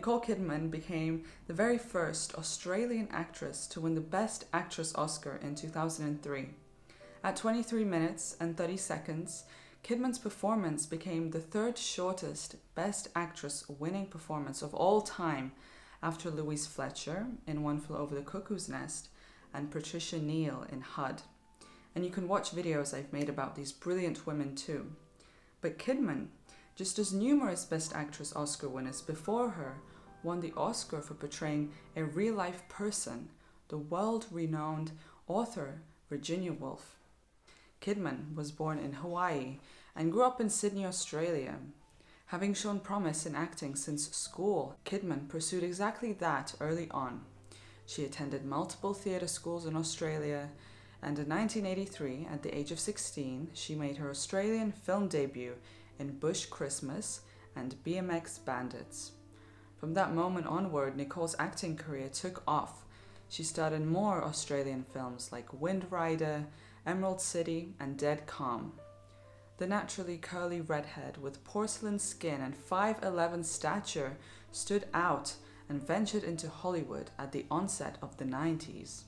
Nicole Kidman became the very first Australian actress to win the Best Actress Oscar in 2003. At 23 minutes and 30 seconds, Kidman's performance became the third shortest Best Actress winning performance of all time, after Louise Fletcher in One Flew Over the Cuckoo's Nest and Patricia Neal in HUD. And you can watch videos I've made about these brilliant women too. But Kidman, just as numerous Best Actress Oscar winners before her, won the Oscar for portraying a real-life person, the world-renowned author Virginia Woolf. Kidman was born in Hawaii and grew up in Sydney, Australia. Having shown promise in acting since school, Kidman pursued exactly that early on. She attended multiple theatre schools in Australia, and in 1983, at the age of 16, she made her Australian film debut in Bush Christmas and BMX Bandits. From that moment onward, Nicole's acting career took off. She starred in more Australian films like Wind Rider, Emerald City, and Dead Calm. The naturally curly redhead with porcelain skin and 5'11" stature stood out and ventured into Hollywood at the onset of the 90s.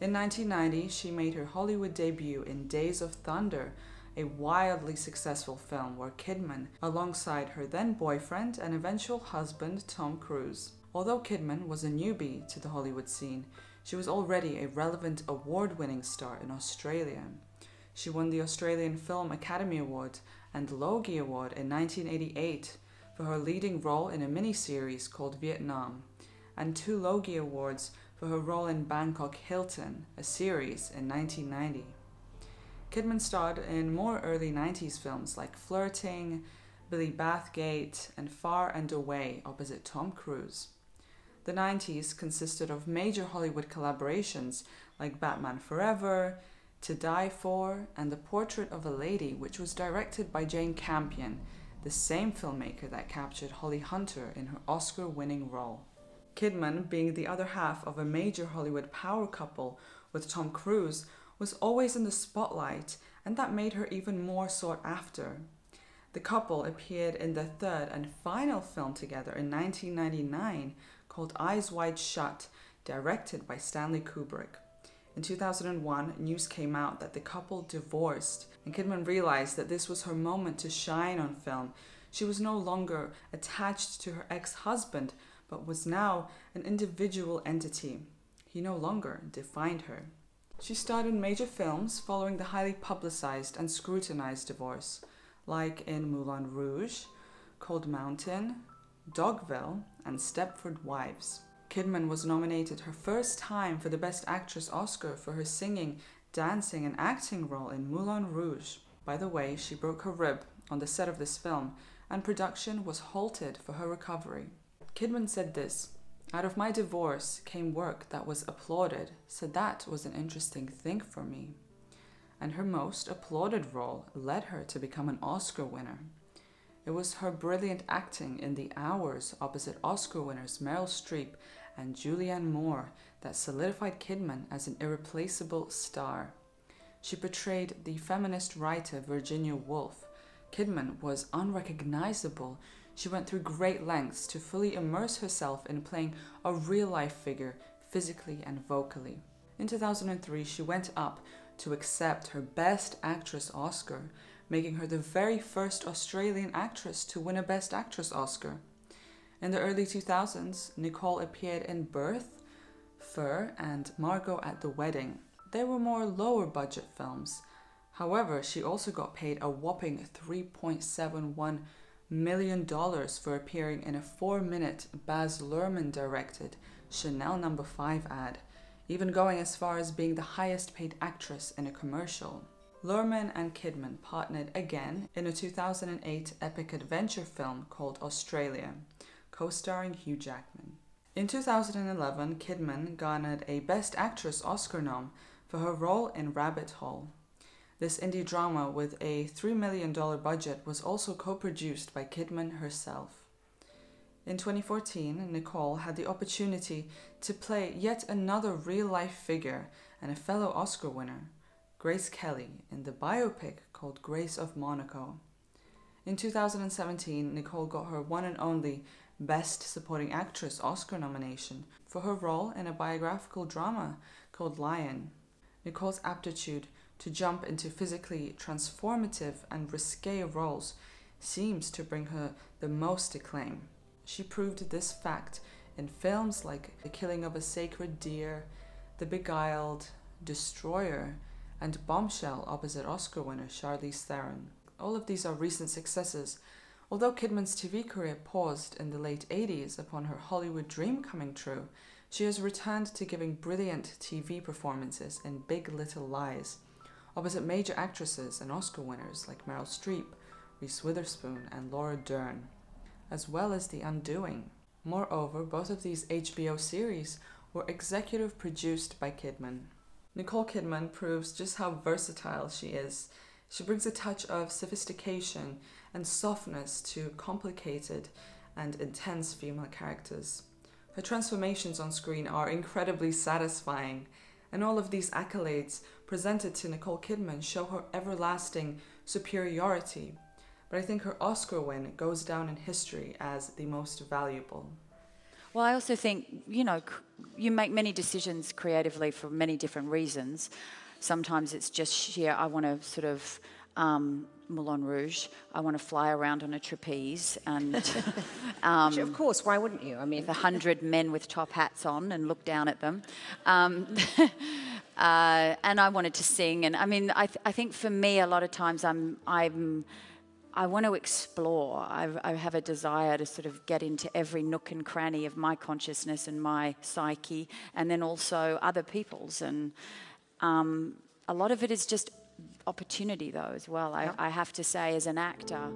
In 1990, she made her Hollywood debut in Days of Thunder, a wildly successful film where Kidman, alongside her then-boyfriend and eventual husband Tom Cruise. Although Kidman was a newbie to the Hollywood scene, she was already a relevant award-winning star in Australia. She won the Australian Film Academy Award and Logie Award in 1988 for her leading role in a miniseries called Vietnam, and 2 Logie Awards for her role in Bangkok Hilton, a series, in 1990. Kidman starred in more early 90s films like Flirting, Billy Bathgate, and Far and Away opposite Tom Cruise. The 90s consisted of major Hollywood collaborations like Batman Forever, To Die For, and The Portrait of a Lady, which was directed by Jane Campion, the same filmmaker that captured Holly Hunter in her Oscar-winning role. Kidman, being the other half of a major Hollywood power couple with Tom Cruise, was always in the spotlight, and that made her even more sought after. The couple appeared in their third and final film together in 1999, called Eyes Wide Shut, directed by Stanley Kubrick. In 2001, news came out that the couple divorced, and Kidman realized that this was her moment to shine on film. She was no longer attached to her ex-husband, but was now an individual entity. He no longer defined her. She starred in major films following the highly publicized and scrutinized divorce, like in Moulin Rouge, Cold Mountain, Dogville, and Stepford Wives. Kidman was nominated her first time for the Best Actress Oscar for her singing, dancing, and acting role in Moulin Rouge. By the way, she broke her rib on the set of this film, and production was halted for her recovery. Kidman said this, "Out of my divorce came work that was applauded, so that was an interesting thing for me." And her most applauded role led her to become an Oscar winner. It was her brilliant acting in The Hours opposite Oscar winners Meryl Streep and Julianne Moore that solidified Kidman as an irreplaceable star. She portrayed the feminist writer Virginia Woolf. Kidman was unrecognizable. She went through great lengths to fully immerse herself in playing a real-life figure, physically and vocally. In 2003, she went up to accept her Best Actress Oscar, making her the very first Australian actress to win a Best Actress Oscar. In the early 2000s, Nicole appeared in Birth, Fur, and Margot at the Wedding. They were more lower-budget films. However, she also got paid a whopping $3.71 million for appearing in a 4-minute Baz Luhrmann-directed Chanel No. 5 ad, even going as far as being the highest-paid actress in a commercial. Luhrmann and Kidman partnered again in a 2008 epic adventure film called Australia, co-starring Hugh Jackman. In 2011, Kidman garnered a Best Actress Oscar nom for her role in Rabbit Hole. This indie drama with a $3 million budget was also co-produced by Kidman herself. In 2014, Nicole had the opportunity to play yet another real-life figure and a fellow Oscar winner, Grace Kelly, in the biopic called Grace of Monaco. In 2017, Nicole got her one and only Best Supporting Actress Oscar nomination for her role in a biographical drama called Lion. Nicole's aptitude to jump into physically transformative and risque roles seems to bring her the most acclaim. She proved this fact in films like The Killing of a Sacred Deer, The Beguiled, Destroyer, and Bombshell opposite Oscar winner Charlize Theron. All of these are recent successes, although Kidman's TV career paused in the late 80s upon her Hollywood dream coming true. She has returned to giving brilliant TV performances in Big Little Lies, opposite major actresses and Oscar winners like Meryl Streep, Reese Witherspoon, and Laura Dern, as well as The Undoing. Moreover, both of these HBO series were executive produced by Kidman. Nicole Kidman proves just how versatile she is. She brings a touch of sophistication and softness to complicated and intense female characters. Her transformations on screen are incredibly satisfying, and all of these accolades presented to Nicole Kidman show her everlasting superiority, but I think her Oscar win goes down in history as the most valuable. Well, I also think, you know, you make many decisions creatively for many different reasons. Sometimes it's just sheer, I want to sort of Moulin Rouge. I want to fly around on a trapeze and... of course, why wouldn't you? I mean, 100 men with top hats on and look down at them. And I wanted to sing. And I mean, I think for me, a lot of times I want to explore. I have a desire to sort of get into every nook and cranny of my consciousness and my psyche, and then also other people's. And a lot of it is just opportunity, though, as well. I have to say, as an actor...